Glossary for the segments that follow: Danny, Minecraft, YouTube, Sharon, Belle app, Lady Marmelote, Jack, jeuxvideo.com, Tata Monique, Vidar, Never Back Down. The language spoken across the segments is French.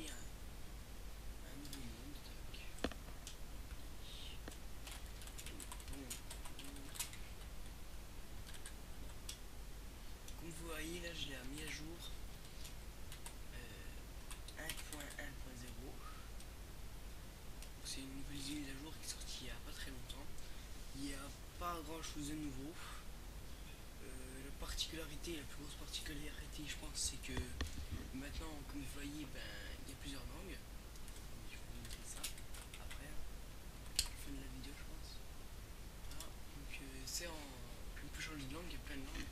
pris un million de trucs. Comme vous voyez, là je l'ai mis à jour 1.1.0. C'est une nouvelle mise à jour qui est sortie il n'y a pas très longtemps. Il n'y a pas grand chose de nouveau. La particularité, la plus grosse particularité, je pense, c'est que maintenant, comme vous voyez, il y a plusieurs langues. Je vais vous montrer ça après, à la fin de la vidéo, je pense. Voilà. Donc, c'est en. On peut changer de langue, il y a plein de langues.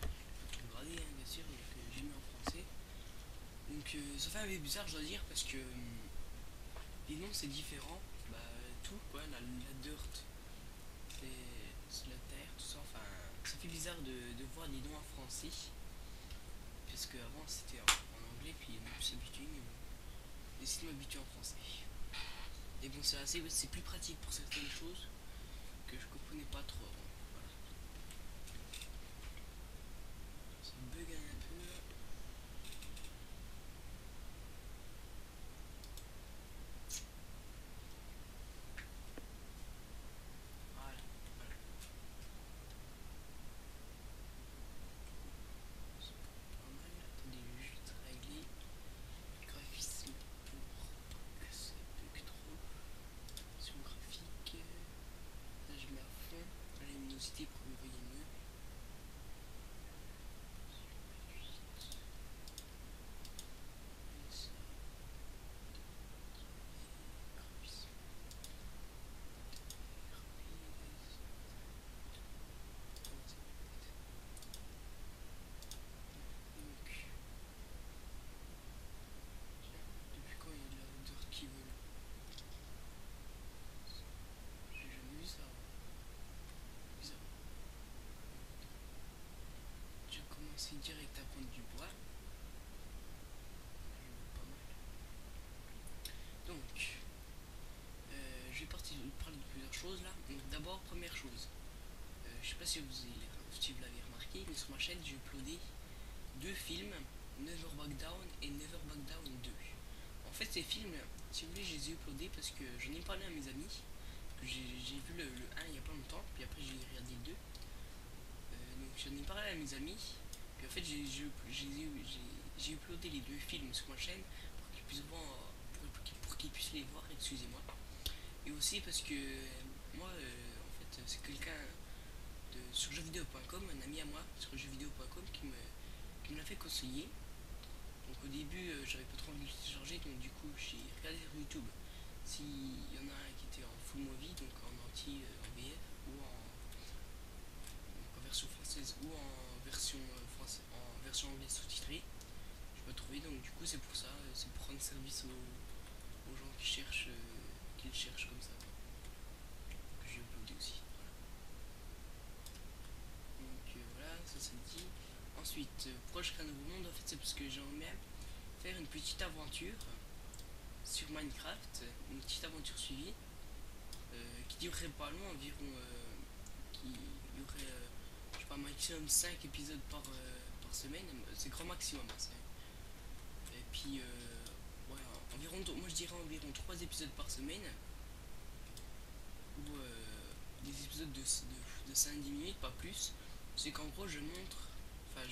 Il faut grader, hein, bien sûr, donc j'ai mis en français. Donc, ça fait un peu bizarre, je dois dire, parce que les noms, c'est différent. Tout, quoi, la dirt, c'est la terre, tout ça, enfin. Ça fait bizarre de voir des noms en français, parce que avant c'était en anglais, puis on peut s'habituer, mais bon, j'essaie de m'habituer en français. Et bon, c'est plus pratique pour certaines choses que je comprenais pas trop. Voilà. Ça bug un peu. C'est direct à prendre du bois. Pas mal. Donc, je vais parler de plusieurs choses là. Donc, d'abord, première chose, je sais pas si vous l'avez remarqué, mais sur ma chaîne, j'ai uploadé deux films, Never Back Down et Never Back Down 2. En fait, ces films, si vous voulez, je les ai uploadés parce que j'en ai parlé à mes amis. J'ai vu le 1 il n'y a pas longtemps, puis après, j'ai regardé le 2. Donc j'en ai parlé à mes amis, puis en fait j'ai uploadé les deux films sur ma chaîne pour qu'ils puissent voir, pour qu'ils puissent les voir, excusez-moi. Et aussi parce que moi, en fait, c'est quelqu'un sur jeuxvideo.com, un ami à moi sur jeuxvideo.com qui me l'a fait conseiller. Donc au début, j'avais pas trop envie de télécharger, donc du coup j'ai regardé sur YouTube s'il y en a un qui était en full movie, donc en entier, en VF ou en version française ou en version française, en version anglaise sous-titrée, je peux trouver. Donc du coup c'est pour ça, c'est pour rendre service aux gens qui cherchent, qui le cherchent comme ça, que j'ai uploadé aussi. Voilà. Donc voilà, ça c'est dit. Ensuite, pourquoi je crée un nouveau monde, en fait c'est parce que j'aimerais faire une petite aventure sur Minecraft, une petite aventure suivie qui durerait pas loin, environ qui durerait un maximum 5 épisodes par semaine, c'est grand maximum, hein, et puis voilà, moi je dirais environ 3 épisodes par semaine, ou des épisodes de 5-10 minutes, pas plus. C'est qu'en gros je montre, enfin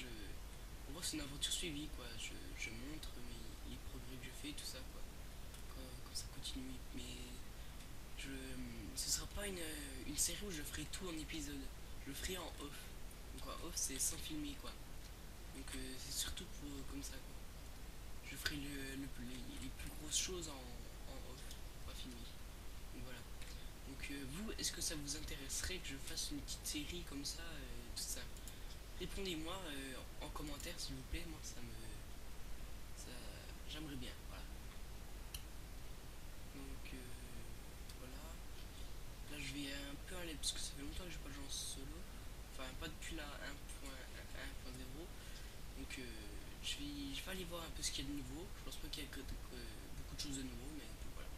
en gros c'est une aventure suivie, quoi. Je montre les progrès que je fais, tout ça, quoi, quand ça continue. Mais ce sera pas une série où je ferai tout en épisode, je le ferai en off. Quoi, off, c'est sans filmer, quoi. Donc c'est surtout pour comme ça, quoi. Je ferai les plus grosses choses en off, pas filmé. Donc voilà. Donc vous, est-ce que ça vous intéresserait que je fasse une petite série comme ça, tout ça? Répondez-moi en commentaire, s'il vous plaît. Moi j'aimerais bien, voilà. Donc voilà. Là je vais un peu aller, parce que ça fait longtemps que je n'ai pas joué en solo. Enfin, pas depuis la 1.0. Donc je vais aller voir un peu ce qu'il y a de nouveau. Je pense pas qu'il y a beaucoup de choses de nouveau, mais voilà.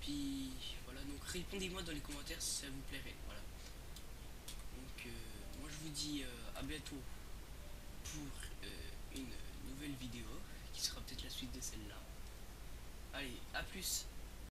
Puis voilà, donc répondez-moi dans les commentaires si ça vous plairait. Voilà. Donc moi je vous dis à bientôt pour une nouvelle vidéo qui sera peut-être la suite de celle-là. à plus.